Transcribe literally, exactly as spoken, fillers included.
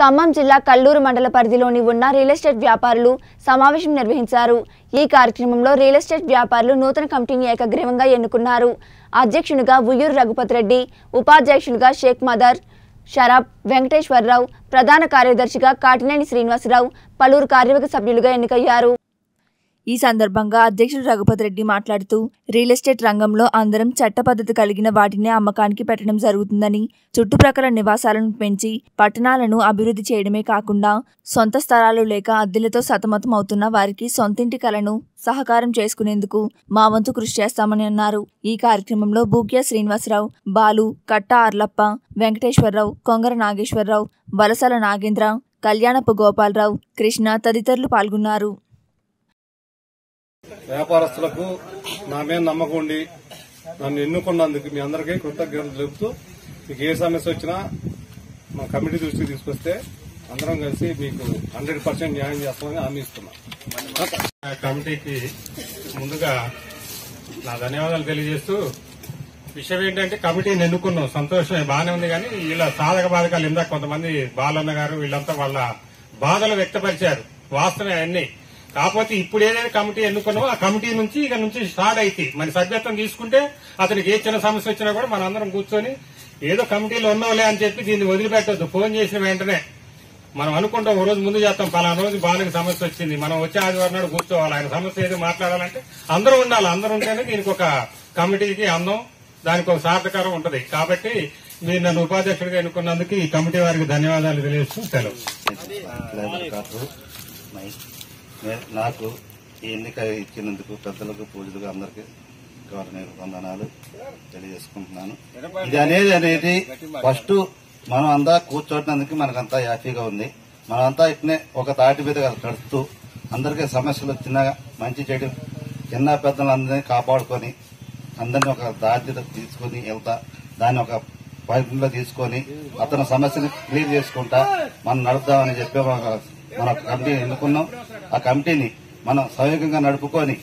ఖమ్మం జిల్లా కల్లూరు మండల పరిధిలోని ఉన్న రియల్ ఎస్టేట్ వ్యాపారులు సమావేశం నిర్వహించారు। ఈ కార్యక్రమంలో రియల్ ఎస్టేట్ వ్యాపారులు నూతన కమిటీని ఏకగ్రీవంగా ఎన్నుకున్నారు। అధ్యక్షునిగా ఉయ్యూరు రఘుపతి రెడ్డి, ఉపాధ్యక్షునిగా షేక్ మదర్ షరాబ్ వెంకటేశ్వరరావు, ప్రధాన కార్యదర్శిగా కాటినేని శ్రీనివాసరావు పలువురు కార్యవర్గ సభ్యులుగా ఎన్నికయ్యారు। ఈ సందర్భంగా అధ్యక్షుడు రఘుపతి రెడ్డి మాట్లాడుతూ రియల్ ఎస్టేట్ రంగంలో అందరం చట్టపద్ధతి కలిగిన వాటిని అమ్మకానికి పెట్టడం జరుగుతుందని, చుట్టుప్రక్కల నివాసాలను పెంచి పట్టణాలను అభివృద్ధి చేయడమే కాకుండా సొంత స్థలాలు లేక అద్దెలతో సతమతం అవుతున్న వారికి సొంతింటి కలను సహకారం చేసుకునేందుకు మా వంతు కృషి చేస్తామని అన్నారు। ఈ కార్యక్రమంలో బూక్యా శ్రీనివాసరావు, బాలు, కట్ట అర్లప్ప, వెంకటేశ్వరరావు, కొంగర నాగేశ్వరరావు, వలసల నాగేంద్ర, కళ్యాణపు గోపాలరావు, కృష్ణ తదితరులు పాల్గొన్నారు। వ్యాపారస్తులకు నా మీద నమ్మకం ఉండి నన్ను ఎన్నుకున్నందుకు మీ అందరికీ కృతజ్ఞతలు తెలుపుతూ, మీకు ఏ సమస్య వచ్చినా మా కమిటీ దృష్టికి తీసుకొస్తే అందరం కలిసి మీకు హండ్రెడ్ పర్సెంట్ న్యాయం చేస్తామని హామీ ఇస్తున్నాం। కమిటీకి ముందుగా నా ధన్యవాదాలు తెలియజేస్తూ, విషయం ఏంటంటే కమిటీని ఎన్నుకున్నాం, సంతోషమే, బాగానే ఉంది. కానీ వీళ్ళ సాధక బాధకాలు ఇందాక కొంతమంది బాలన్న గారు వీళ్ళంతా వాళ్ళ బాధలు వ్యక్తపరిచారు, వాస్తవమే అన్ని. కాకపోతే ఇప్పుడు ఏదైనా కమిటీ ఎన్నుకున్నామో ఆ కమిటీ నుంచి ఇక నుంచి స్టార్ట్ అయితే మన సభ్యత్వం తీసుకుంటే అతనికి ఏ చిన్న సమస్య వచ్చినా కూడా మన అందరం కూర్చొని ఏదో కమిటీలో ఉన్నావులే అని చెప్పి దీన్ని వదిలిపెట్టద్దు। ఫోన్ చేసిన వెంటనే మనం అనుకుంటాం, ఓ రోజు ముందు చేస్తాం, పలానా రోజు బాలకి సమస్య వచ్చింది, మనం వచ్చే ఆదివారం నాడు కూర్చోవాలి, ఆయన సమస్య ఏదో మాట్లాడాలంటే అందరూ ఉండాలి, అందరూ ఉంటేనే దీనికి ఒక కమిటీకి అందం, దానికి ఒక సార్థకారం ఉంటది। కాబట్టి మీరు నన్ను ఉపాధ్యక్షుడిగా ఎన్నుకున్నందుకు ఈ కమిటీ వారికి ధన్యవాదాలు తెలియజేస్తూ సెలవు। నాకు ఈ ఎన్నిక ఇచ్చినందుకు పెద్దలకు, పూజలకు అందరికీ నేను వందనాలు తెలియజేసుకుంటున్నాను। ఇది అనేది అనేది ఫస్ట్ మనం అంతా కూర్చోటందుకు మనకంతా హ్యాపీగా ఉంది, మనమంతా ఇట్నే ఒక తాటి మీద నడుస్తూ అందరికీ సమస్యలు వచ్చినా మంచి చెడు చిన్న పెద్దలందరినీ కాపాడుకొని అందరినీ ఒక బాధ్యత తీసుకుని వెళ్తా, దాన్ని ఒక పరిధిలో తీసుకొని అతని సమస్యని క్లియర్ చేసుకుంటా మనం నడుద్దామని చెప్పి మన కమిటీ ఎన్నుకున్నాం। ఆ కమిటీని మనం సహాయకంగా నడుపుకొని